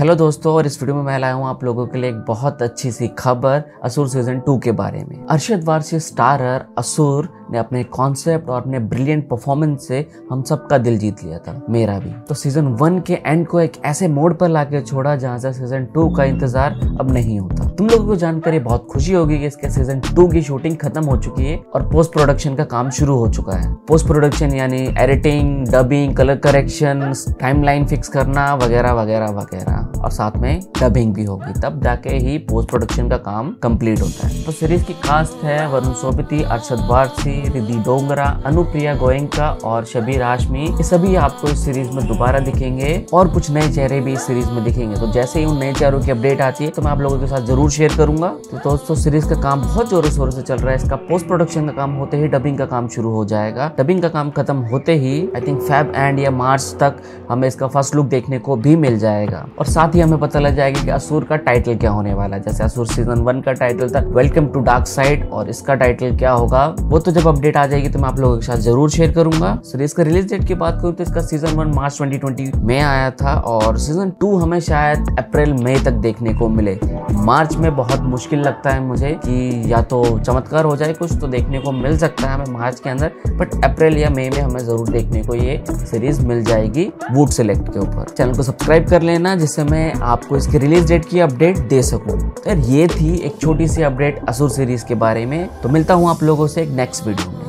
Hello दोस्तों, और इस वीडियो में मैं लाया हूँ आप लोगों के लिए एक बहुत अच्छी सी खबर असुर सीजन 2 के बारे में। अर्शद वारसी स्टारर असुर ने अपने कॉन्सेप्ट और अपने ब्रिलियंट परफॉर्मेंस से हम सबका दिल जीत लिया था, मेरा भी। तो सीजन 1 के एंड को एक ऐसे मोड पर लाके छोड़ा जहाँ से सीजन 2 का इंतजार अब नहीं होता। तुम लोगों को जानकर ये बहुत खुशी होगी कि इसके सीजन 2 की शूटिंग खत्म हो चुकी है और पोस्ट प्रोडक्शन का काम शुरू हो चुका है। पोस्ट प्रोडक्शन यानी editing, dubbing, colour correction, timeline fix करना वगैरह वगैरह वगैरह, और साथ में डबिंग भी होगी, तब जाके ही पोस्ट प्रोडक्शन का काम कंप्लीट होता है। तो सीरीज की कास्ट है वरुण सोबती, अर्शद वारसी, रिद्धि डोंगरा, अनुप्रिया गोयनका और शबीर हाशमी। ये सभी आपको इस सीरीज में दोबारा दिखेंगे और कुछ नए चेहरे भी इस सीरीज में दिखेंगे। तो जैसे ही उन नए चेहरों की अपडेट आती है तो मैं आप लोगों के साथ जरूर शेयर करूंगा। तो दोस्तों, सीरीज का काम बहुत जोरों शोरों से चल रहा है। इसका पोस्ट प्रोडक्शन का काम होते ही डबिंग का काम शुरू हो जाएगा। डबिंग का काम खत्म होते ही आई थिंक फेब एंड या मार्च तक हमें इसका फर्स्ट लुक देखने को भी मिल जाएगा और साथ ही हमें पता लग जाएगा कि असुर का टाइटल क्या होने वाला है। जैसे असुर सीजन 1 का टाइटल था वेलकम टू डार्क साइड, और इसका टाइटल क्या होगा वो तो जब अपडेट आ जाएगी तो मैं आप लोगों के साथ जरूर शेयर करूंगा। सीरीज का रिलीज डेट की बात करूं तो इसका सीजन 1 मार्च 2020 में आया था और सीजन 2 हमें शायद अप्रैल मई तक देखने को मिले। मार्च में बहुत मुश्किल लगता है मुझे कि या तो चमत्कार हो जाए, कुछ तो देखने को मिल सकता है हमें मार्च के अंदर, बट अप्रैल या मई में हमें जरूर देखने को ये सीरीज मिल जाएगी वूट सेलेक्ट के ऊपर। चैनल को सब्सक्राइब कर लेना जिससे मैं आपको इसके रिलीज डेट की अपडेट दे सकूं। तो ये थी एक छोटी सी अपडेट असुर सीरीज के बारे में। तो मिलता हूँ आप लोगों से एक नेक्स्ट वीडियो में।